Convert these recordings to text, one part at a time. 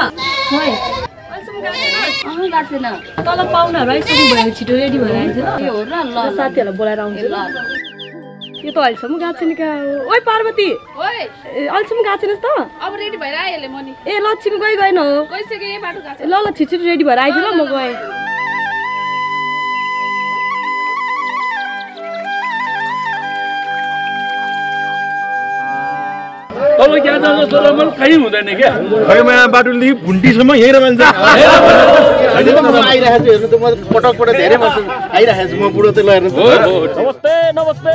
तल पाउनाहरु आइसक्नु भयो छिटो रेडी भएर आइज यो हो र ल साथीहरुलाई बोलाएर आउँछु ल यो त अहिलेसम्म गएको छैन क्या ओइ पार्वती ओइ अहिलेसम्म गएको छैनस् त अब रेडी भएर आइले म नि ए लक्ष्मी गई गएन हो गइसक्यो ए बाटो गएको छ ल ल छिटो रेडी भएर आइज ल म गए अब क्या जान्छ सोलमल कहीं हुँदैन के खै म बाटुली भुन्डी सम्म यही रहन्छ आइराछ हेर्नु त म पटक पटक धेरै मान्छे आइराछ म बुढो त ल हेर्नु नमस्ते नमस्ते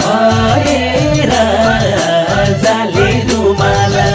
भएर जाले रुमाला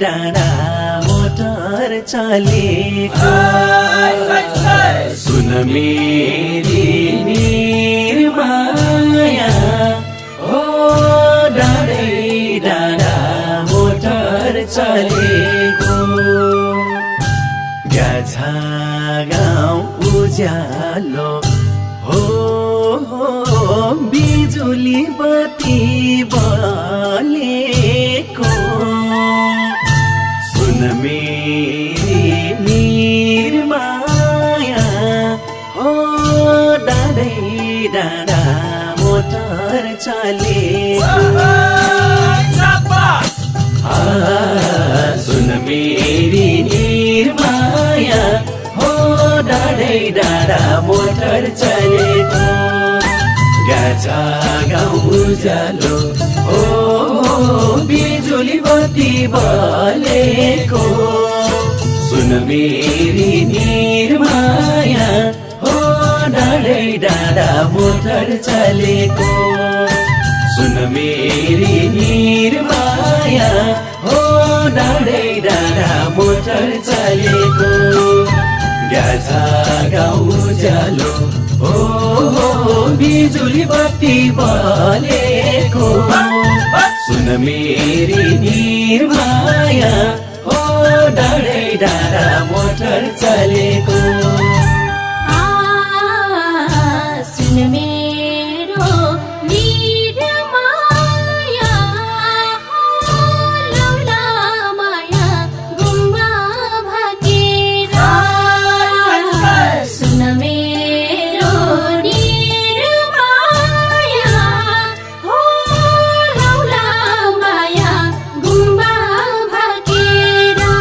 डाँडा मोटर चलेको सुन मेरी निरमाया ओ डाँडै डाँडा मोटर चलेको गाछा गाउँ उज्यालो हो बिजुली बत्ती बलेको मेरी निरमाया हो डाँडै डाँडा मोटर चलेको सुन मेरी निरमाया हो डाँडै डाँडा मोटर चलेको गाछा गाउँ उज्यालो हो बिजुली बत्ती बलेको सुन मेरी निरमाया हो डाँडै डाँडा मोटर चलेको सुन मेरी निरमाया हो डाँडै डाँडा मोटर चलेको गाछा गाउँ उज्यालो हो बिजुली बत्ती बलेको सुन मेरी निरमाया हो डाँडै डाँडा मोटर चलेको सुन मेरो निरमाया हो लौला माया गुम्बा भकेरा सुन मेरो निरमाया हो लौला माया गुम्बा भकेरा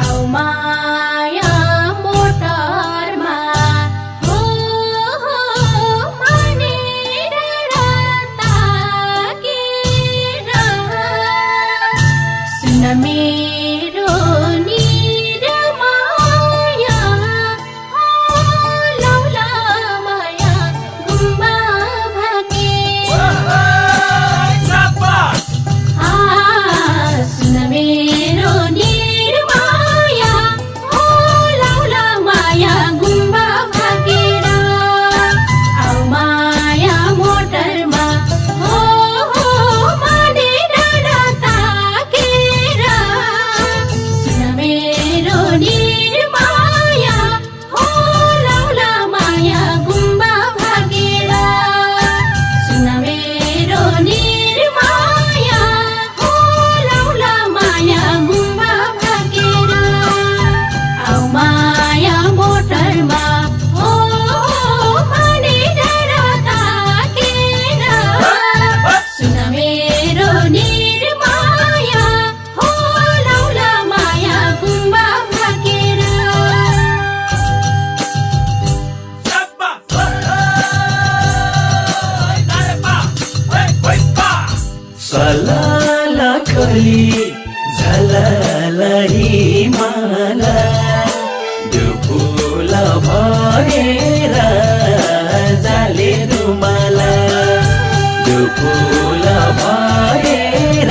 औ माया मोटरमा हो मनेर ताकेरा सुन मेरो निरमाया हो लौला माया गुम्बा भकेरा सुन मेरो निरमाया हो लौला माया गुम्बा भकेरा औ माया मोटरमा हो मनेर ताकेरा सुन मेरो निरमाया हो लौला माया गुम्बा भकेरा सुन मेरो निरमाया हो लौला माया गुम्बा भकेरा औ माया मोटरमा हो मनेर ताकेरा सुन मेरो निरमाया हो लौला माया गुम्बा भकेरा सलाला खली झलाला हिमाला डुकुला भरेर जाले रुमाला डुकुला भरेर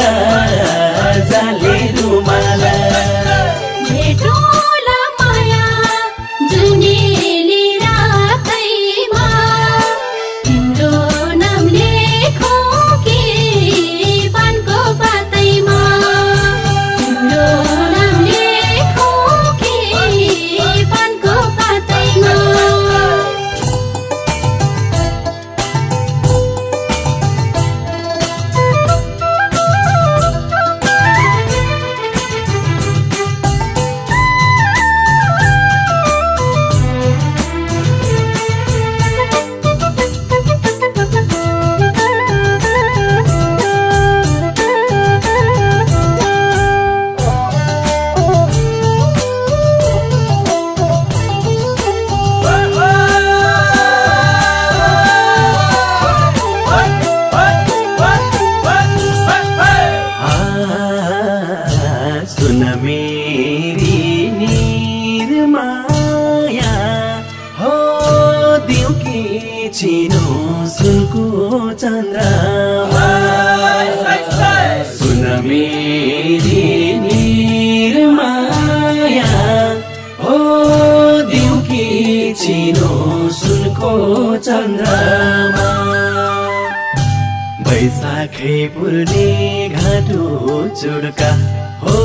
जाले रुमाला भेटौँला माया जुनेली सुनको चन्द्रमा सुन मेरी निरमाया हो दिउकी चिनो सुनको चन्द्रमा बैशाखै पूर्णे घाटो चुड्का हो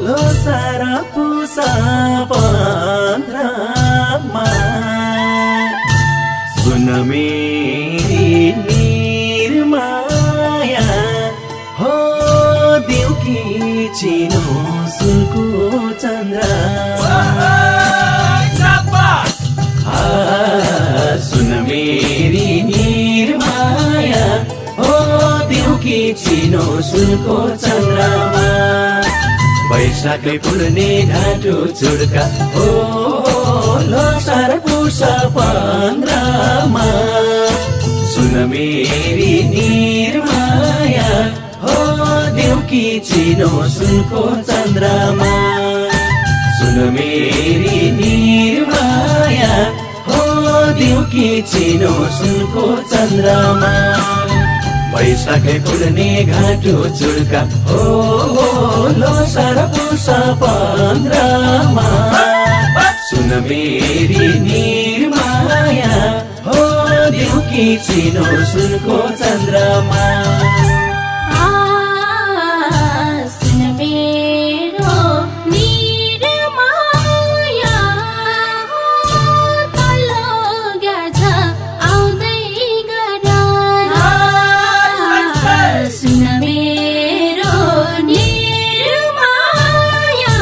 लो सारा पुसा पन्द्रमा सुन मेरी निरमाया हो देउकी चिनो सुनको चन्द्रमा सुन मेरी निरमाया हो देउकी चिनो सुनको चन्द्रमा बैशाखले पुर्ने घाटो चुड्का हो लो सारा पुसा पन्द्रमा सुन मेरी निरमाया हो देउकी चिनो सुनको चन्द्रमा सुन मेरी निरमाया हो देउकी चिनो सुनको चन्द्रमा बैशाखै पुर्ने घाटो चुड्का हो लो सारा पुसा पन्द्रमा सुन मेरी निरमाया हो देउकी चिनो सुनको चन्द्रमा सुन मेरो निरमाया तलो गाज आउँदै गरा सुन मेरो निरमाया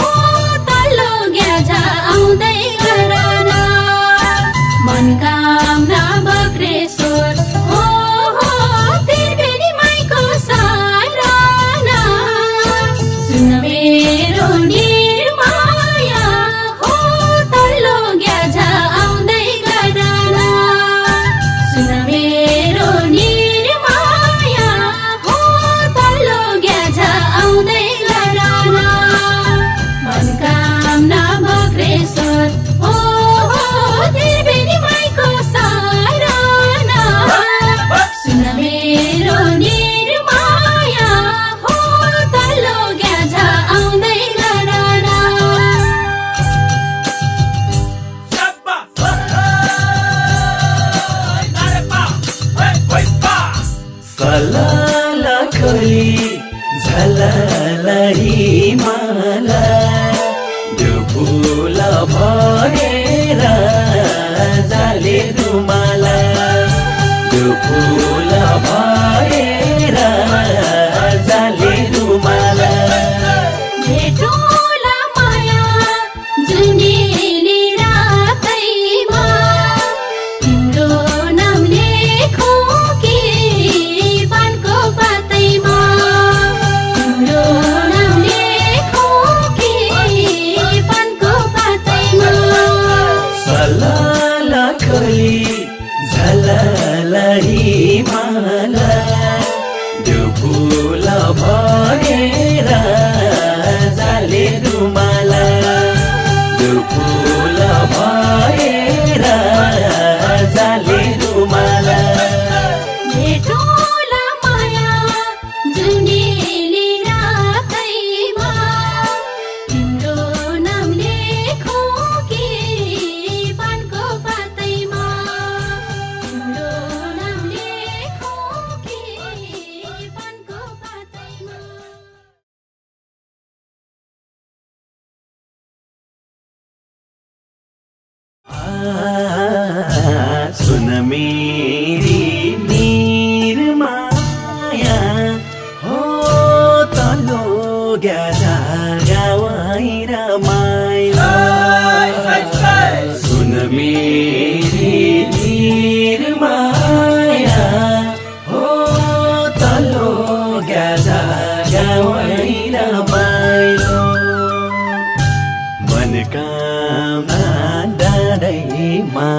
हो तलो गाज आउँदै गरा मनका गाजा गावाई रमाई सुन मेरी धीर माया हो तलो गाजा गावाई रमाई मन का डरमा